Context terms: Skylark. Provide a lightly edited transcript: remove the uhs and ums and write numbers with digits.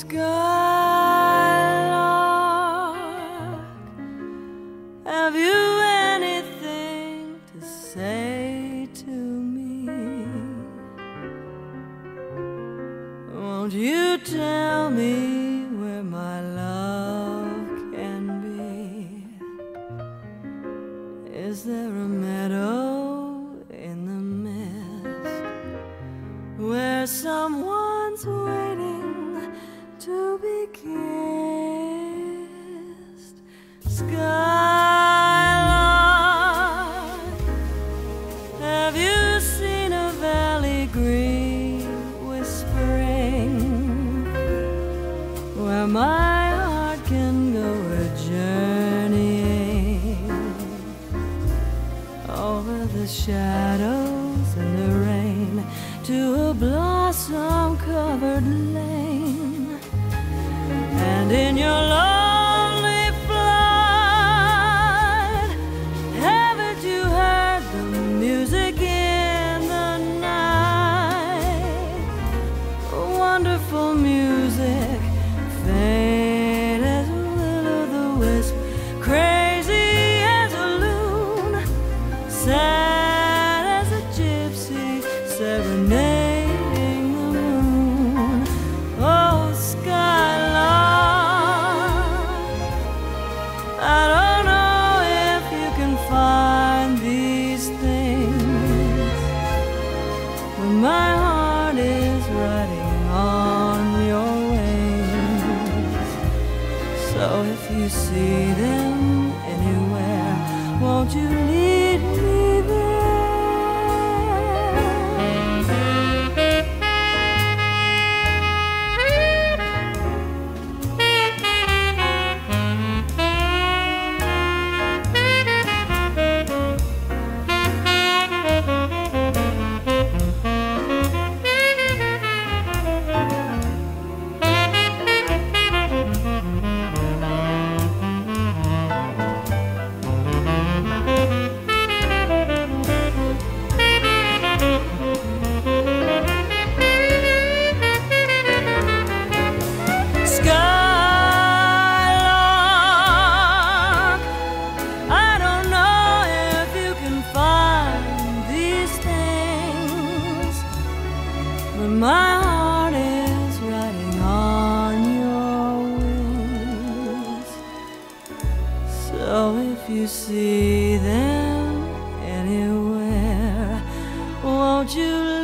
Skylark, have you anything to say to me? Won't you tell me where my love can be? Is there a meadow in the mist where someone's waiting to be kissed? Skylark, have you seen a valley green whispering, where my heart can go a-journeying over the shadows and the rain to a blossom-covered lane? And in your lonely flight, haven't you heard the music in the night? Wonderful music, faint as a will-o'-the-wisp, crazy as a loon, sad as a gypsy serenade. My heart is riding on your wings, so if you see them anywhere, won't you lead me there? My heart is riding on your wings, so if you see them anywhere, won't you